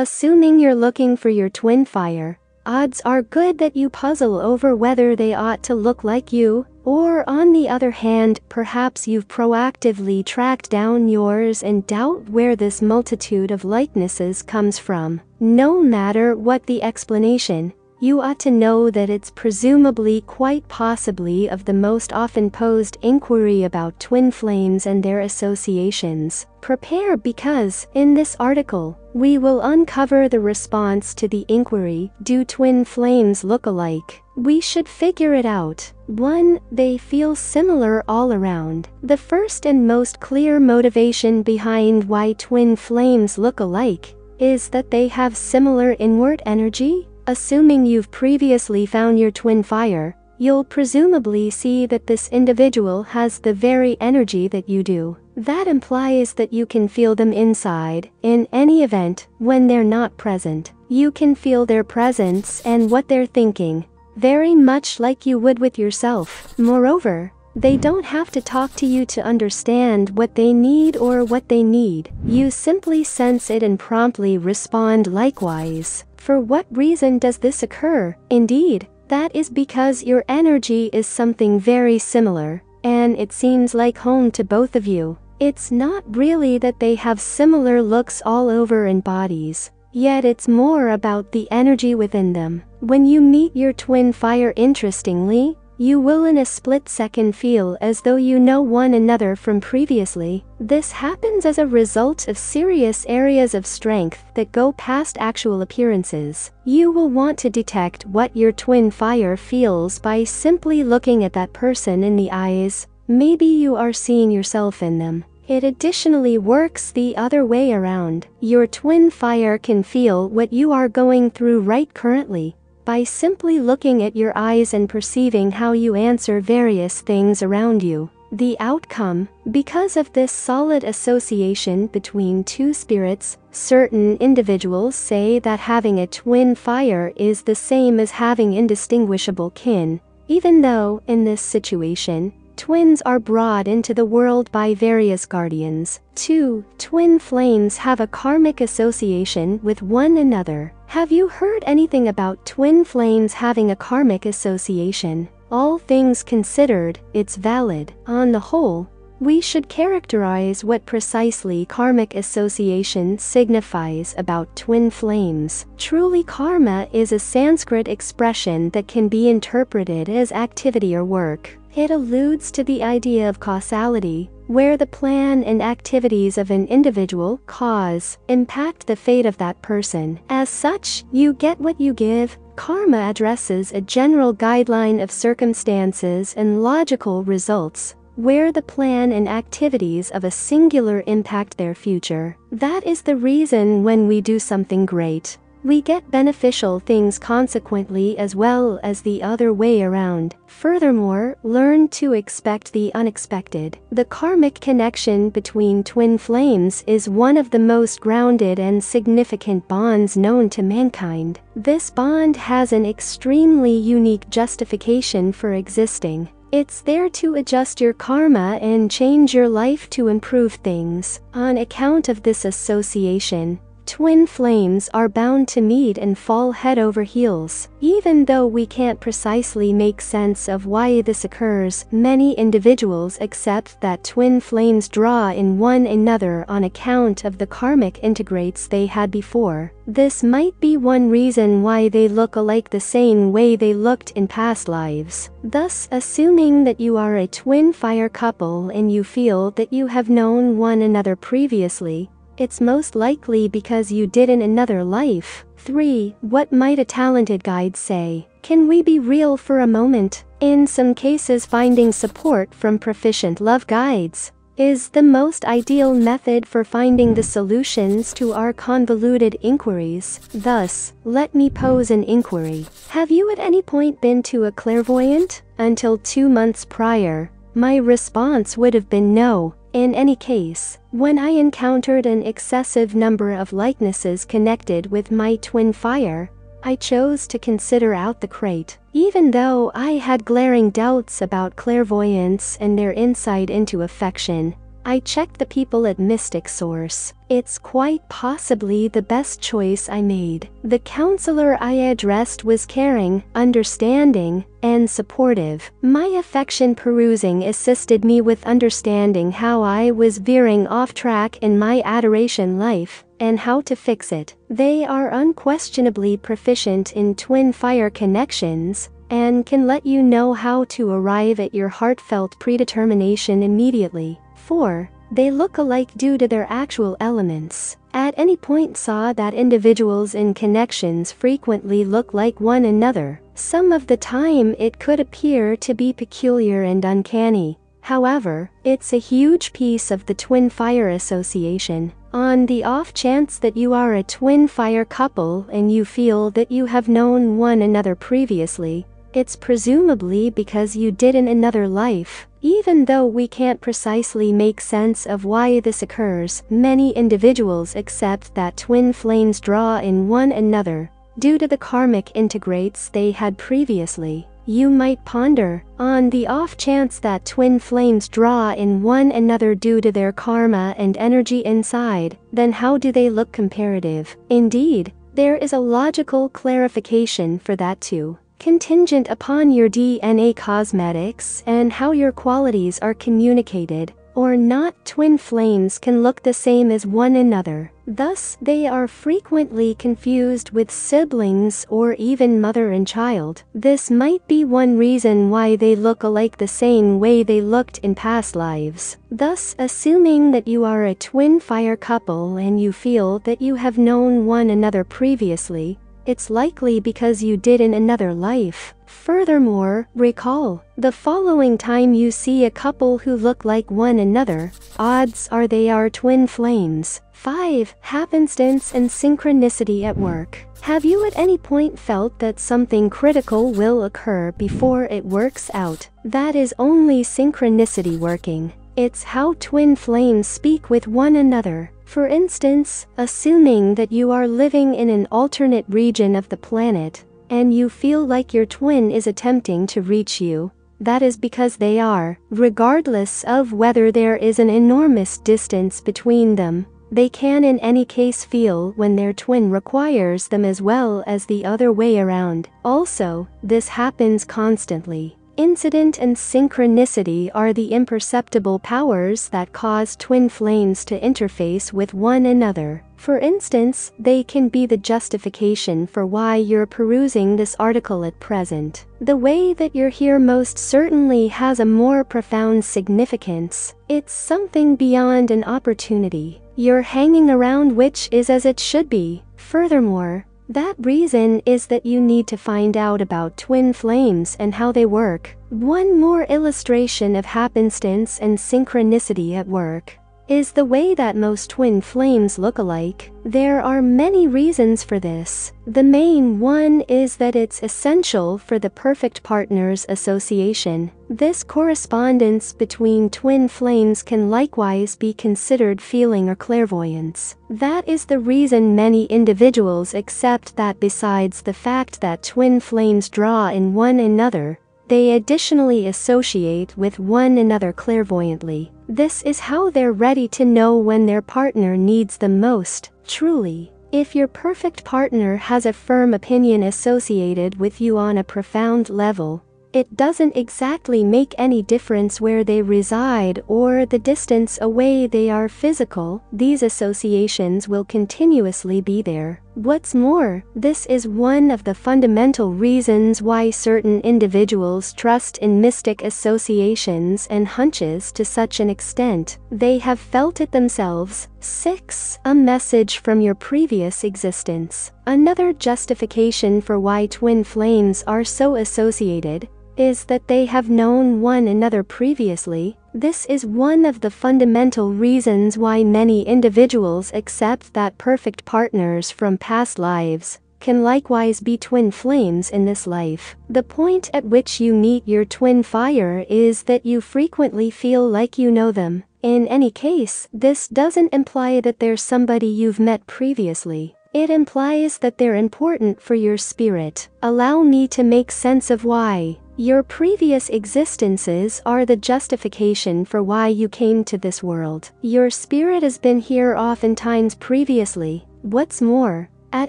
Assuming you're looking for your twin fire, odds are good that you puzzle over whether they ought to look like you, or on the other hand, perhaps you've proactively tracked down yours and doubt where this multitude of likenesses comes from. No matter what the explanation, you ought to know that it's presumably quite possibly of the most often posed inquiry about twin flames and their associations. Prepare because, in this article, we will uncover the response to the inquiry, do twin flames look alike? We should figure it out. 1. They feel similar all around. The first and most clear motivation behind why twin flames look alike is that they have similar inward energy. Assuming you've previously found your twin fire, you'll presumably see that this individual has the very energy that you do. That implies that you can feel them inside. In any event, when they're not present, you can feel their presence and what they're thinking, very much like you would with yourself. Moreover, they don't have to talk to you to understand what they need or what they need. You simply sense it and promptly respond likewise. For what reason does this occur? Indeed, that is because your energy is something very similar, and it seems like home to both of you. It's not really that they have similar looks all over in bodies, yet it's more about the energy within them. When you meet your twin fire, interestingly, you will in a split second feel as though you know one another from previously. This happens as a result of serious areas of strength that go past actual appearances. You will want to detect what your twin fire feels by simply looking at that person in the eyes. Maybe you are seeing yourself in them. It additionally works the other way around. Your twin fire can feel what you are going through right currently, by simply looking at your eyes and perceiving how you answer various things around you. The outcome, because of this solid association between two spirits, certain individuals say that having a twin fire is the same as having indistinguishable kin, even though, in this situation, twins are brought into the world by various guardians. 2. Twin flames have a karmic association with one another. Have you heard anything about twin flames having a karmic association? All things considered, it's valid. On the whole, we should characterize what precisely karmic association signifies about twin flames. Truly, karma is a Sanskrit expression that can be interpreted as activity or work. It alludes to the idea of causality, where the plan and activities of an individual cause impact the fate of that person. As such, you get what you give. Karma addresses a general guideline of circumstances and logical results, where the plan and activities of a singular impact their future. That is the reason when we do something great, we get beneficial things consequently, as well as the other way around. Furthermore, learn to expect the unexpected. The karmic connection between twin flames is one of the most grounded and significant bonds known to mankind. This bond has an extremely unique justification for existing. It's there to adjust your karma and change your life to improve things. On account of this association, twin flames are bound to meet and fall head over heels. Even though we can't precisely make sense of why this occurs, many individuals accept that twin flames draw in one another on account of the karmic integrates they had before. This might be one reason why they look alike the same way they looked in past lives. Thus, assuming that you are a twin fire couple and you feel that you have known one another previously, it's most likely because you did in another life. 3. What might a talented guide say? Can we be real for a moment? In some cases, finding support from proficient love guides is the most ideal method for finding the solutions to our convoluted inquiries. Thus, let me pose an inquiry. Have you at any point been to a clairvoyant? Until 2 months prior, my response would have been no. In any case, when I encountered an excessive number of likenesses connected with my twin fire, I chose to consider out the crate. Even though I had glaring doubts about clairvoyance and their insight into affection, I checked the people at Mystic Source. It's quite possibly the best choice I made. The counselor I addressed was caring, understanding, and supportive. My affection perusing assisted me with understanding how I was veering off track in my adoration life, and how to fix it. They are unquestionably proficient in twin fire connections, and can let you know how to arrive at your heartfelt predetermination immediately. 4. They look alike due to their actual elements. At any point saw that individuals in connections frequently look like one another. Some of the time it could appear to be peculiar and uncanny. However, it's a huge piece of the twin fire association. On the off chance that you are a twin fire couple and you feel that you have known one another previously, it's presumably because you did in another life. Even though we can't precisely make sense of why this occurs, many individuals accept that twin flames draw in one another, due to the karmic integrates they had previously. You might ponder, on the off chance that twin flames draw in one another due to their karma and energy inside, then how do they look comparative? Indeed, there is a logical clarification for that too. Contingent upon your DNA cosmetics and how your qualities are communicated, or not, twin flames can look the same as one another. Thus, they are frequently confused with siblings or even mother and child. This might be one reason why they look alike the same way they looked in past lives. Thus, assuming that you are a twin fire couple and you feel that you have known one another previously, it's likely because you did in another life. Furthermore, recall, the following time you see a couple who look like one another, odds are they are twin flames. 5. Happenstance and synchronicity at work. Have you at any point felt that something critical will occur before it works out? That is only synchronicity working. It's how twin flames speak with one another. For instance, assuming that you are living in an alternate region of the planet, and you feel like your twin is attempting to reach you, that is because they are. Regardless of whether there is an enormous distance between them, they can in any case feel when their twin requires them as well as the other way around. Also, this happens constantly. Incident and synchronicity are the imperceptible powers that cause twin flames to interface with one another. For instance, they can be the justification for why you're perusing this article at present. The way that you're here most certainly has a more profound significance. It's something beyond an opportunity. You're hanging around, which is as it should be. Furthermore, that reason is that you need to find out about twin flames and how they work. One more illustration of happenstance and synchronicity at work is the way that most twin flames look alike. There are many reasons for this. The main one is that it's essential for the perfect partners association. This correspondence between twin flames can likewise be considered feeling or clairvoyance. That is the reason many individuals accept that besides the fact that twin flames draw in one another, they additionally associate with one another clairvoyantly. This is how they're ready to know when their partner needs them most. Truly, if your perfect partner has a firm opinion associated with you on a profound level, it doesn't exactly make any difference where they reside or the distance away they are physical. These associations will continuously be there. What's more, this is one of the fundamental reasons why certain individuals trust in mystic associations and hunches to such an extent. They have felt it themselves. 6. A message from your previous existence. Another justification for why twin flames are so associated is that they have known one another previously. This is one of the fundamental reasons why many individuals accept that perfect partners from past lives can likewise be twin flames in this life. The point at which you meet your twin fire is that you frequently feel like you know them. In any case, this doesn't imply that they're somebody you've met previously. It implies that they're important for your spirit. Allow me to make sense of why. Your previous existences are the justification for why you came to this world. Your spirit has been here oftentimes previously. What's more, at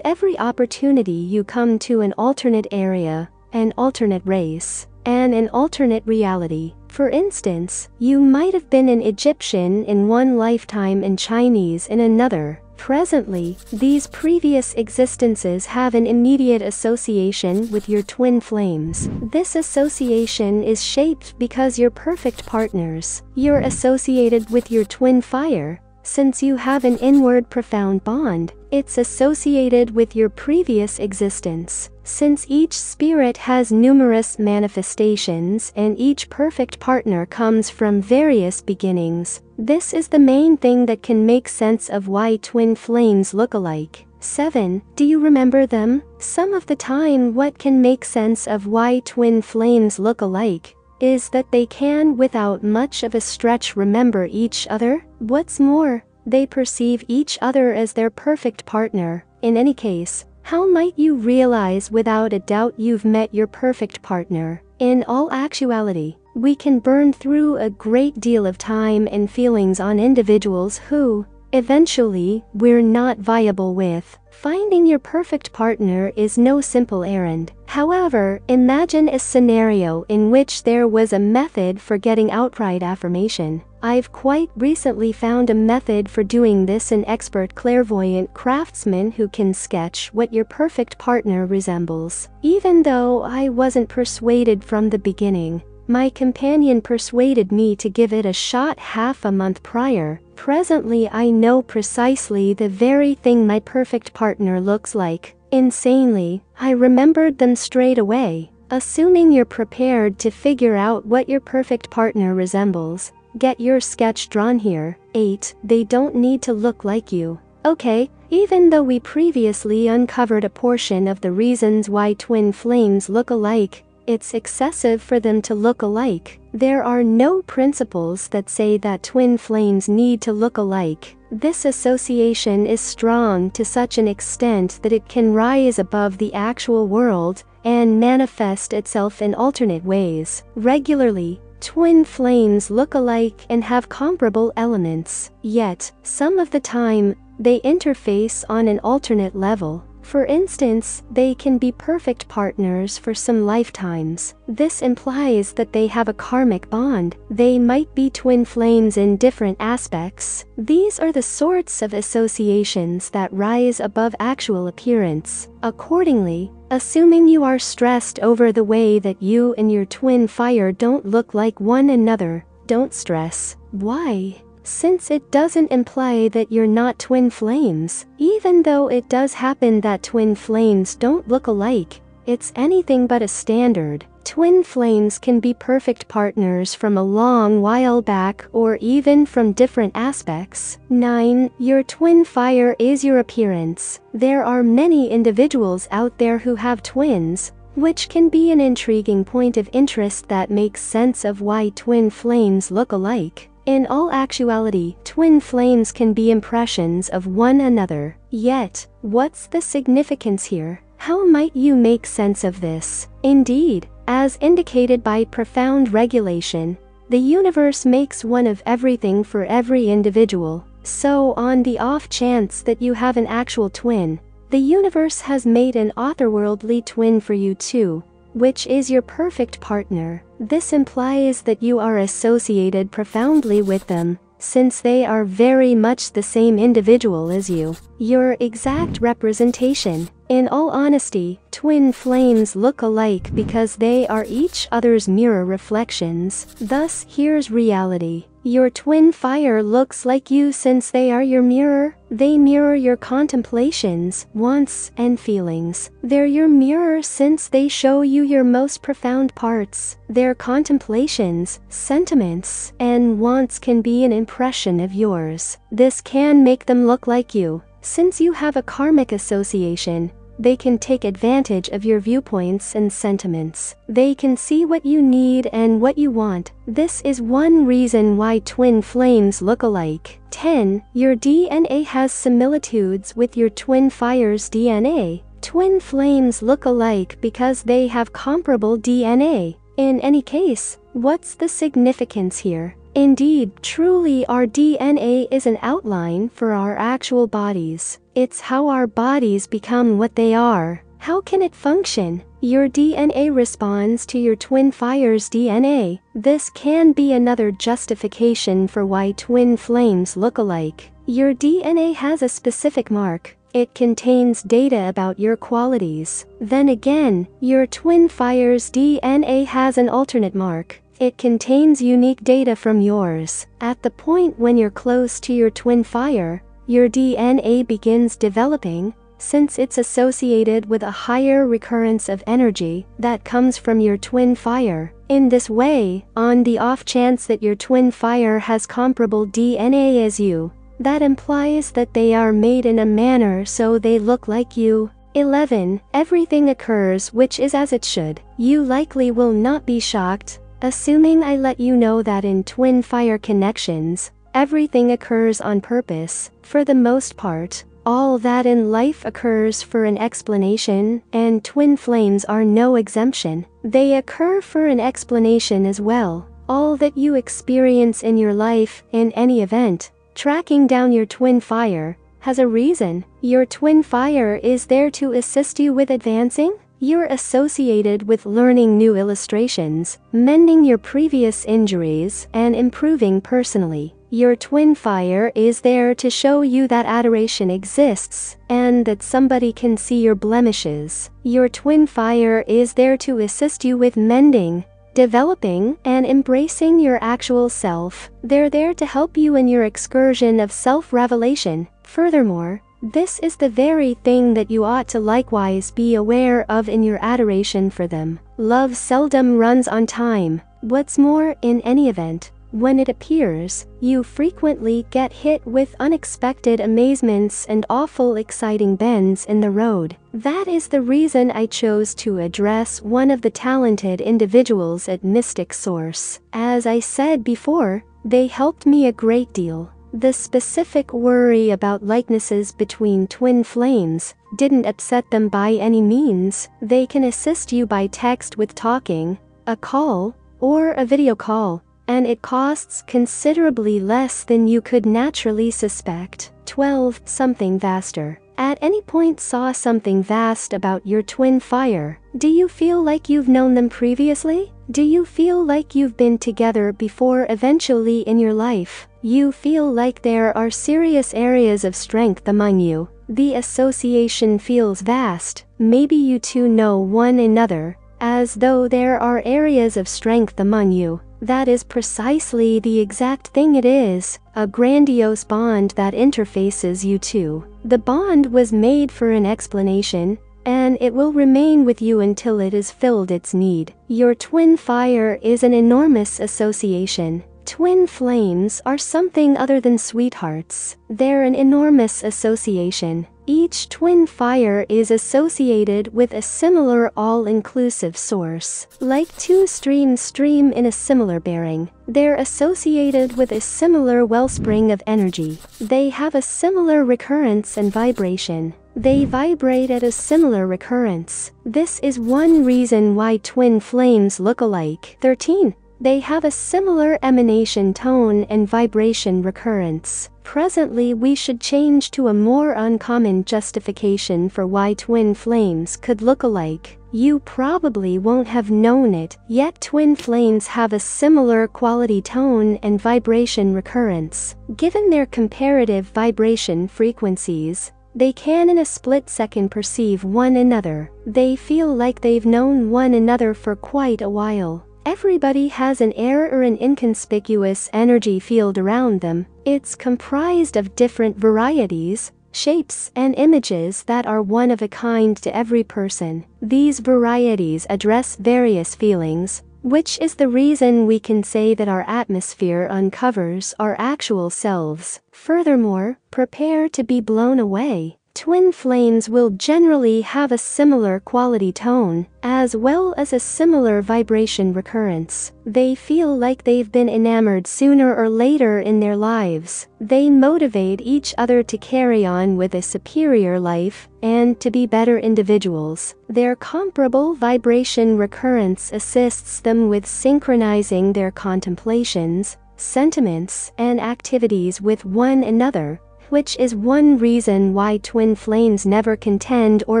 every opportunity you come to an alternate area, an alternate race, and an alternate reality. For instance, you might have been an Egyptian in one lifetime and Chinese in another. Presently, these previous existences have an immediate association with your twin flames. This association is shaped because you're perfect partners. You're associated with your twin fire. Since you have an inward profound bond, it's associated with your previous existence. Since each spirit has numerous manifestations and each perfect partner comes from various beginnings, this is the main thing that can make sense of why twin flames look alike. 7. Do you remember them? Some of the time, what can make sense of why twin flames look alike is that they can, without much of a stretch, remember each other. What's more, they perceive each other as their perfect partner. In any case, how might you realize without a doubt you've met your perfect partner? In all actuality, we can burn through a great deal of time and feelings on individuals who, eventually, we're not viable with. Finding your perfect partner is no simple errand. However, imagine a scenario in which there was a method for getting outright affirmation. I've quite recently found a method for doing this. An expert clairvoyant craftsman who can sketch what your perfect partner resembles. Even though I wasn't persuaded from the beginning, my companion persuaded me to give it a shot half a month prior. Presently, I know precisely the very thing my perfect partner looks like. Insanely, I remembered them straight away. Assuming you're prepared to figure out what your perfect partner resembles, get your sketch drawn here. 8. They don't need to look like you. Okay, even though we previously uncovered a portion of the reasons why twin flames look alike, it's excessive for them to look alike. There are no principles that say that twin flames need to look alike. This association is strong to such an extent that it can rise above the actual world and manifest itself in alternate ways. Regularly, twin flames look alike and have comparable elements. Yet, some of the time, they interface on an alternate level. For instance, they can be perfect partners for some lifetimes. This implies that they have a karmic bond. They might be twin flames in different aspects. These are the sorts of associations that rise above actual appearance. Accordingly, assuming you are stressed over the way that you and your twin fire don't look like one another, don't stress. Why? Since it doesn't imply that you're not twin flames. Even though it does happen that twin flames don't look alike, it's anything but a standard. Twin flames can be perfect partners from a long while back or even from different aspects. 9. Your twin fire is your appearance. There are many individuals out there who have twins, which can be an intriguing point of interest that makes sense of why twin flames look alike. In all actuality, twin flames can be impressions of one another. Yet, what's the significance here? How might you make sense of this? Indeed, as indicated by profound regulation, the universe makes one of everything for every individual. So on the off chance that you have an actual twin, the universe has made an otherworldly twin for you too, which is your perfect partner. This implies that you are associated profoundly with them, since they are very much the same individual as you. Your exact representation. In all honesty, twin flames look alike because they are each other's mirror reflections. Thus, here's reality. Your twin fire looks like you since they are your mirror. They mirror your contemplations, wants, and feelings. They're your mirror since they show you your most profound parts. Their contemplations, sentiments, and wants can be an impression of yours. This can make them look like you. Since you have a karmic association, they can take advantage of your viewpoints and sentiments. They can see what you need and what you want. This is one reason why twin flames look alike. 10. Your DNA has similitudes with your twin fire's DNA. Twin flames look alike because they have comparable DNA. In any case, what's the significance here? Indeed, truly our DNA is an outline for our actual bodies. It's how our bodies become what they are. How can it function? Your DNA responds to your twin fire's DNA. This can be another justification for why twin flames look alike. Your DNA has a specific mark. It contains data about your qualities. Then again, your twin fire's DNA has an alternate mark. It contains unique data from yours. At the point when you're close to your twin fire, your DNA begins developing, since it's associated with a higher recurrence of energy that comes from your twin fire. In this way, on the off chance that your twin fire has comparable DNA as you, that implies that they are made in a manner so they look like you. 11. Everything occurs which is as it should. You likely will not be shocked, assuming I let you know that in twin fire connections, everything occurs on purpose. For the most part, all that in life occurs for an explanation, and twin flames are no exception. They occur for an explanation as well. All that you experience in your life, in any event, tracking down your twin fire, has a reason. Your twin fire is there to assist you with advancing. You're associated with learning new illustrations, mending your previous injuries, and improving personally. Your twin fire is there to show you that adoration exists, and that somebody can see your blemishes. Your twin fire is there to assist you with mending, developing, and embracing your actual self. They're there to help you in your excursion of self-revelation. Furthermore, this is the very thing that you ought to likewise be aware of in your adoration for them. Love seldom runs on time. What's more, in any event, when it appears, you frequently get hit with unexpected amazements and awful exciting bends in the road. That is the reason I chose to address one of the talented individuals at Mystic Source. As I said before, they helped me a great deal. The specific worry about likenesses between twin flames didn't upset them by any means. They can assist you by text with talking, a call, or a video call, and it costs considerably less than you could naturally suspect. 12. Something vaster. At any point saw something vast about your twin fire. Do you feel like you've known them previously? Do you feel like you've been together before eventually in your life? You feel like there are serious areas of strength among you. The association feels vast. Maybe you two know one another, as though there are areas of strength among you. That is precisely the exact thing it is, a grandiose bond that interfaces you two. The bond was made for an explanation, and it will remain with you until it has filled its need. Your twin fire is an enormous association. Twin flames are something other than sweethearts. They're an enormous association. Each twin fire is associated with a similar all-inclusive source. Like two streams stream in a similar bearing, they're associated with a similar wellspring of energy. They have a similar recurrence and vibration. They vibrate at a similar recurrence. This is one reason why twin flames look alike. 13. They have a similar emanation tone and vibration recurrence. Presently, we should change to a more uncommon justification for why twin flames could look alike. You probably won't have known it, yet twin flames have a similar quality tone and vibration recurrence. Given their comparative vibration frequencies, they can in a split second perceive one another. They feel like they've known one another for quite a while. Everybody has an air or an inconspicuous energy field around them. It's comprised of different varieties, shapes, and images that are one of a kind to every person. These varieties address various feelings, which is the reason we can say that our atmosphere uncovers our actual selves. Furthermore, prepare to be blown away. twin flames will generally have a similar quality tone, as well as a similar vibration recurrence. They feel like they've been enamored sooner or later in their lives. They motivate each other to carry on with a superior life, and to be better individuals. Their comparable vibration recurrence assists them with synchronizing their contemplations, sentiments, and activities with one another, which is one reason why twin flames never contend or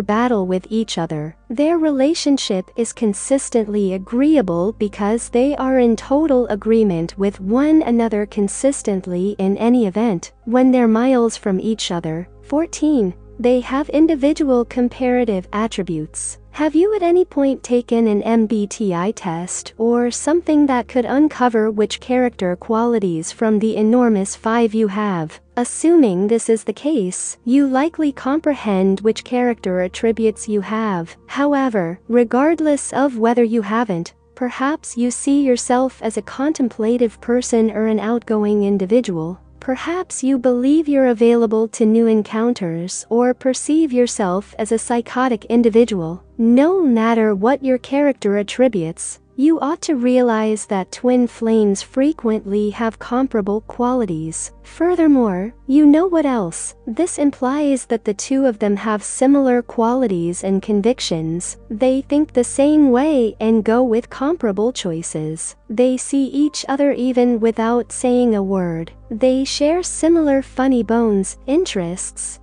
battle with each other. Their relationship is consistently agreeable because they are in total agreement with one another consistently in any event. When they're miles from each other, 14, they have individual comparative attributes. Have you at any point taken an MBTI test or something that could uncover which character qualities from the enormous 5 you have? Assuming this is the case, you likely comprehend which character attributes you have. However, regardless of whether you haven't, perhaps you see yourself as a contemplative person or an outgoing individual. Perhaps you believe you're available to new encounters or perceive yourself as a psychotic individual. No matter what your character attributes, you ought to realize that twin flames frequently have comparable qualities. Furthermore, you know what else? This implies that the two of them have similar qualities and convictions. They think the same way and go with comparable choices. They see each other even without saying a word. They share similar funny bones, interests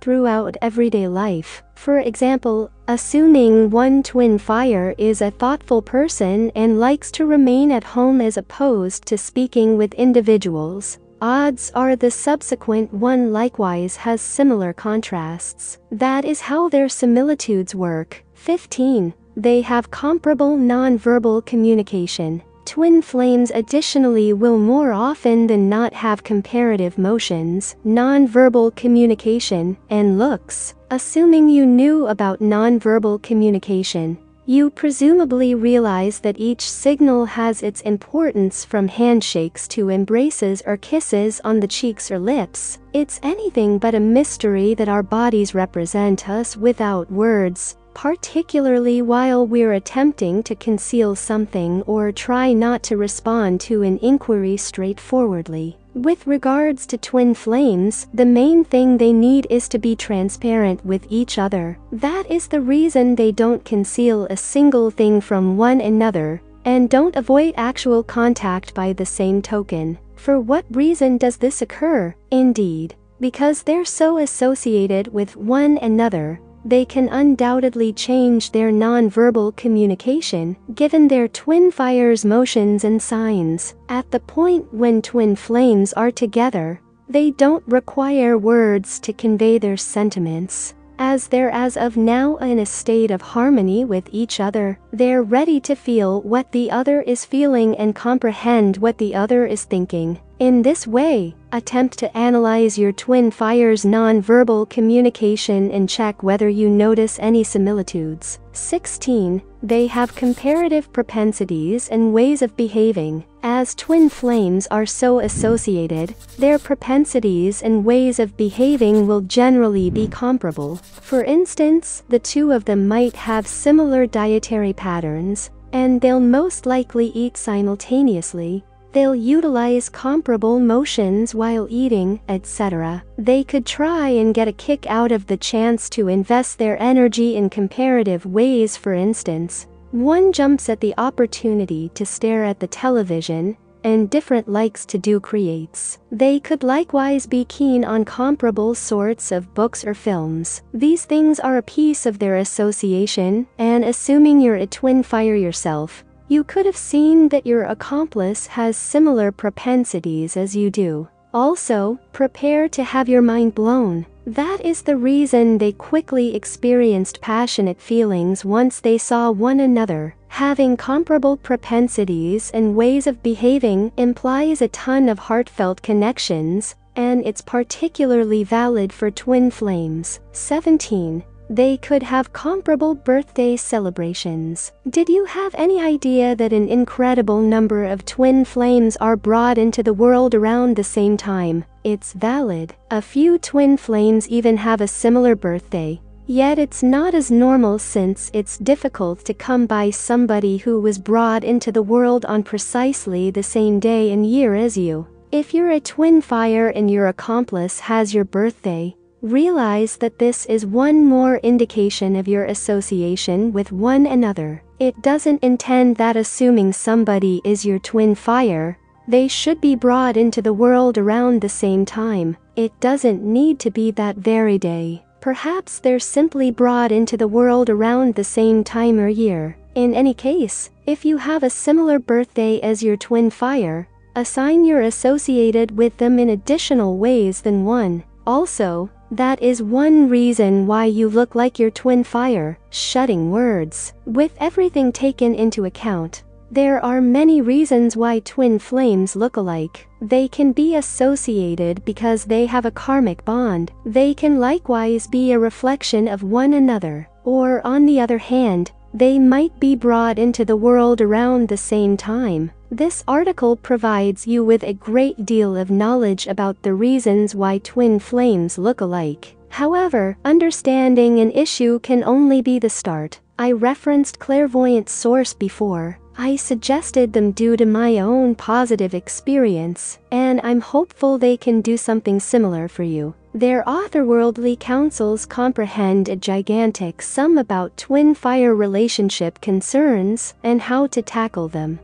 throughout everyday life. For example, assuming one twin fire is a thoughtful person and likes to remain at home as opposed to speaking with individuals, odds are the subsequent one likewise has similar contrasts. That is how their similitudes work. 15. They have comparable nonverbal communication. Twin flames additionally will more often than not have comparative motions, nonverbal communication, and looks. Assuming you knew about nonverbal communication, you presumably realize that each signal has its importance, from handshakes to embraces or kisses on the cheeks or lips. It's anything but a mystery that our bodies represent us without words, particularly while we're attempting to conceal something or try not to respond to an inquiry straightforwardly. With regards to twin flames, the main thing they need is to be transparent with each other. That is the reason they don't conceal a single thing from one another, and don't avoid actual contact by the same token. For what reason does this occur? Indeed, because they're so associated with one another, they can undoubtedly change their nonverbal communication, given their twin fire's motions and signs. At the point when twin flames are together, they don't require words to convey their sentiments, as they're as of now in a state of harmony with each other. They're ready to feel what the other is feeling and comprehend what the other is thinking. In this way, attempt to analyze your twin fire's nonverbal communication and check whether you notice any similitudes. 16. They have comparative propensities and ways of behaving. As twin flames are so associated, their propensities and ways of behaving will generally be comparable. For instance, the two of them might have similar dietary patterns, and they'll most likely eat simultaneously. They'll utilize comparable motions while eating, etc. They could try and get a kick out of the chance to invest their energy in comparative ways. For instance, one jumps at the opportunity to stare at the television, and different likes to do creates. They could likewise be keen on comparable sorts of books or films. These things are a piece of their association, and assuming you're a twin fire yourself, you could have seen that your accomplice has similar propensities as you do. Also, prepare to have your mind blown. That is the reason they quickly experienced passionate feelings once they saw one another. Having comparable propensities and ways of behaving implies a ton of heartfelt connections, and it's particularly valid for twin flames. 17. They could have comparable birthday celebrations. Did you have any idea that an incredible number of twin flames are brought into the world around the same time? It's valid. A few twin flames even have a similar birthday. Yet it's not as normal, since it's difficult to come by somebody who was brought into the world on precisely the same day and year as you. If you're a twin fire and your accomplice has your birthday, realize that this is one more indication of your association with one another. It doesn't intend that assuming somebody is your twin fire, they should be brought into the world around the same time. It doesn't need to be that very day. Perhaps they're simply brought into the world around the same time or year. In any case, if you have a similar birthday as your twin fire, assign you're associated with them in additional ways than one. Also, that is one reason why you look like your twin fire. Shutting words. With everything taken into account, there are many reasons why twin flames look alike. They can be associated because they have a karmic bond. They can likewise be a reflection of one another. Or on the other hand, they might be brought into the world around the same time. This article provides you with a great deal of knowledge about the reasons why twin flames look alike. However, understanding an issue can only be the start. I referenced Mystic Source before. I suggested them due to my own positive experience, and I'm hopeful they can do something similar for you. Their otherworldly counsels comprehend a gigantic sum about twin fire relationship concerns and how to tackle them.